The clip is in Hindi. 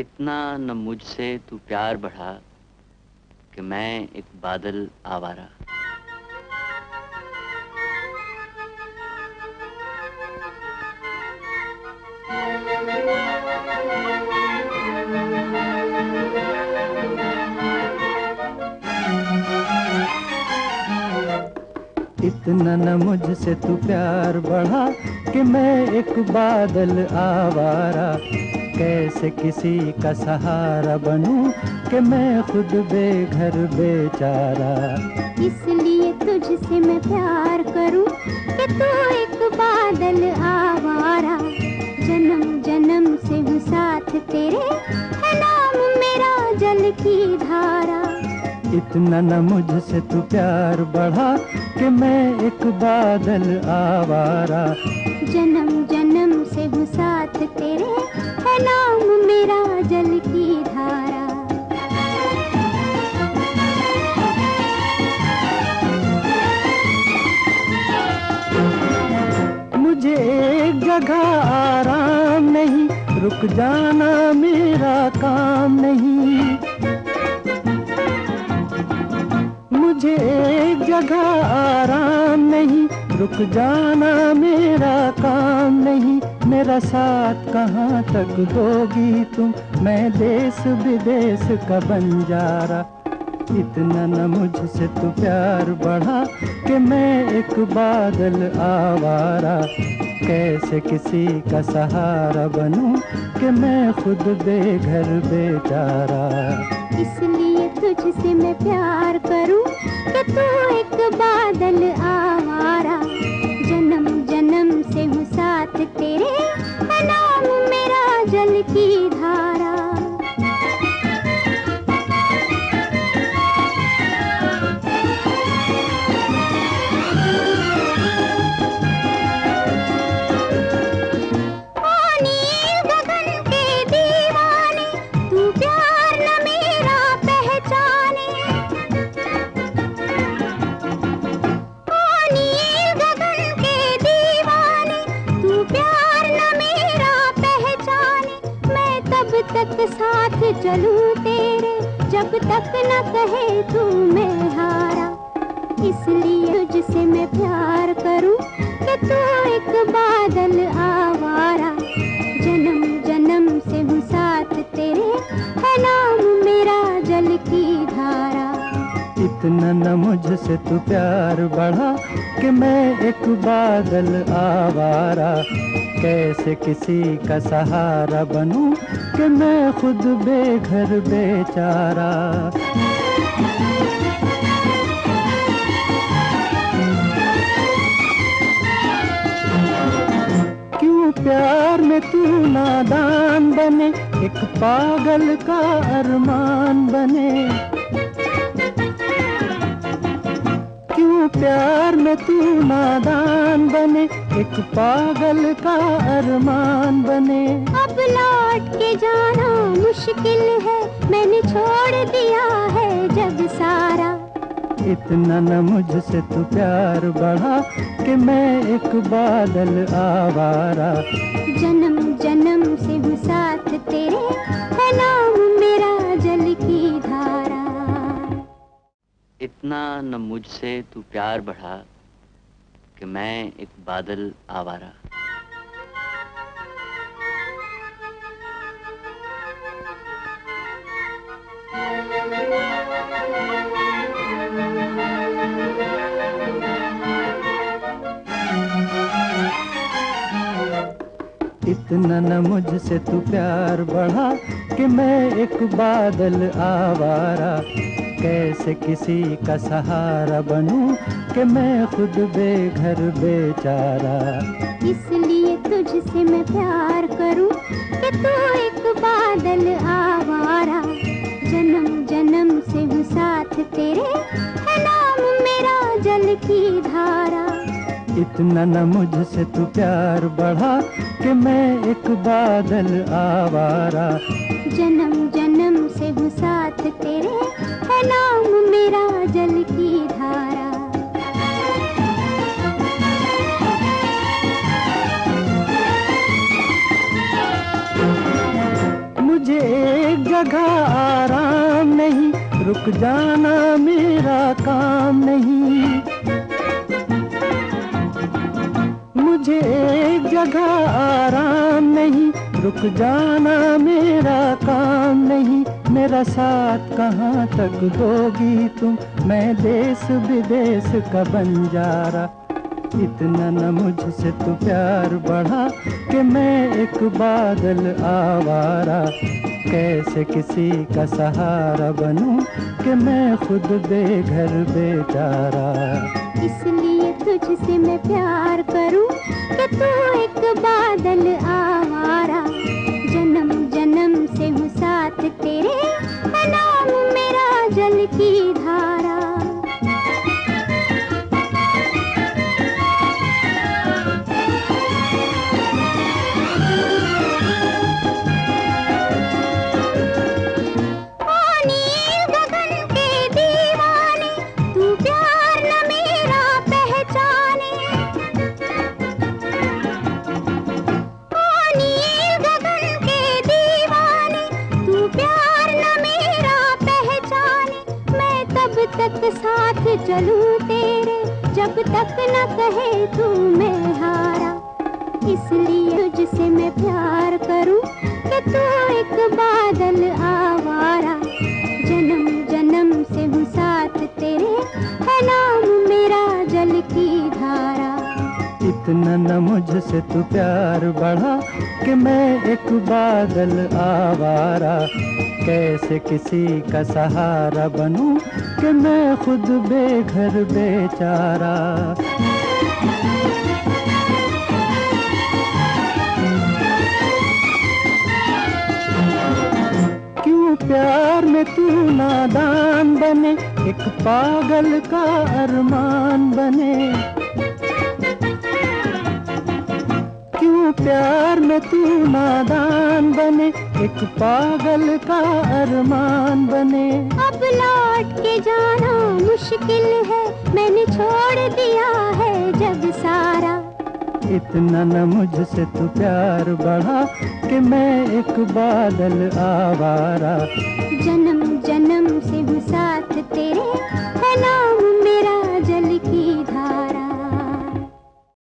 इतना न मुझसे तू प्यार बढ़ा कि मैं एक बादल आवारा। इतना न मुझसे तू प्यार बढ़ा कि मैं एक बादल आवारा। कैसे किसी का सहारा बनूं कि मैं खुद बेघर बेचारा। इसलिए तुझसे मैं प्यार करूं कि तू एक बादल आवारा। जन्म जन्म से हूं साथ तेरे, है नाम मेरा जल की धारा। इतना न मुझसे तू प्यार बढ़ा कि मैं एक बादल आवारा। जन्म जन्म से हूँ साथ तेरे, है नाम मेरा जल की धारा। मुझे एक जगह आराम नहीं, रुक जाना मेरा काम नहीं। मुझे एक जगह आराम नहीं, रुक जाना मेरा काम नहीं। मेरा साथ कहाँ तक दोगी तुम, मैं देश विदेश का बंजारा। इतना न मुझसे तू प्यार बढ़ा कि मैं एक बादल आवारा। कैसे किसी का सहारा बनूं कि मैं खुद बेघर बेचारा। इसलिए तुझसे मैं प्यार करूं कि तू एक बादल आवारा। जन्म जन्म से हूँ साथ तेरे, है नाम मेरा जल की धारा। साथ चलूं तेरे, जब तक न कहे तू मैं हारा। इसलिए तुझसे मैं प्यार करूं कि तू एक बादल आवारा। जन्म जन्म से हूँ साथ तेरे, है नाम मेरा जल की धारा। इतना न मुझसे तू प्यार बढ़ा कि मैं एक बादल आवारा। कैसे किसी का सहारा बनूं कि मैं खुद बेघर बेचारा। क्यों प्यार में तू नादान बने, एक पागल का अरमान बने। क्यों प्यार में तू नादान बने, एक पागल का अरमान बने। अब लौट के जाना मुश्किल है, मैंने छोड़ दिया है जग सारा। इतना न मुझसे तू प्यार बढ़ा कि मैं एक बादल आवारा। जन्म जन्म से हूँ साथ तेरे, है नाम मेरा जल की धारा। इतना न मुझसे तू प्यार बढ़ा कि मैं एक बादल आवारा। इतना न मुझसे तू प्यार बढ़ा कि मैं एक बादल आवारा। कैसे किसी का सहारा बनूं कि मैं खुद बेघर बेचारा। इसलिए तुझसे मैं प्यार करूं कि तू एक बादल आवारा। जन्म जन्म से हूँ साथ तेरे, है नाम मेरा जल की धारा। इतना न मुझसे तू प्यार बढ़ा कि मैं एक बादल आवारा। जन्म जन्म से हूँ साथ तेरे, है नाम मेरा जल की धारा। मुझे एक जगह आराम नहीं, रुक जाना मेरा काम नहीं। मुझे एक जगह आराम नहीं, रुक जाना मेरा काम नहीं। मेरा साथ कहाँ तक दोगी तुम, मैं देश विदेश का बंजारा। इतना न मुझसे तू प्यार बढ़ा कि मैं एक बादल आवारा। कैसे किसी का सहारा बनूं कि मैं खुद बेघर बेचारा। इसलिए तुझसे मैं प्यार करूं कि तू एक बादल आवारा। जन्म जन्म से हूँ साथ तेरे, है नाम मेरा जल की धारा। तक साथ चलूं तेरे, जब तक न कहे तू मैं हारा। इसलिए तुझसे मैं प्यार करूं कि तू एक बादल आवारा। जन्म जन्म से हूँ साथ तेरे, है नाम मेरा जल की धारा। इतना न मुझसे तू प्यार बढ़ा कि मैं एक बादल आवारा। कैसे किसी का सहारा बनूं कि मैं खुद बेघर बेचारा। क्यों प्यार में तू नादान बने, एक पागल का अरमान बने। क्यों प्यार में तू नादान बने, एक पागल का अरमान बने। अब लौट के जाना मुश्किल है, मैंने छोड़ दिया है जग सारा। इतना न मुझसे तू प्यार बढ़ा कि मैं एक बादल आवारा। जन्म जन्म से हूँ साथ तेरे, है नाम